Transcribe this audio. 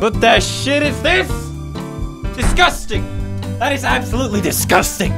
What the shit is this? Disgusting! That is absolutely disgusting!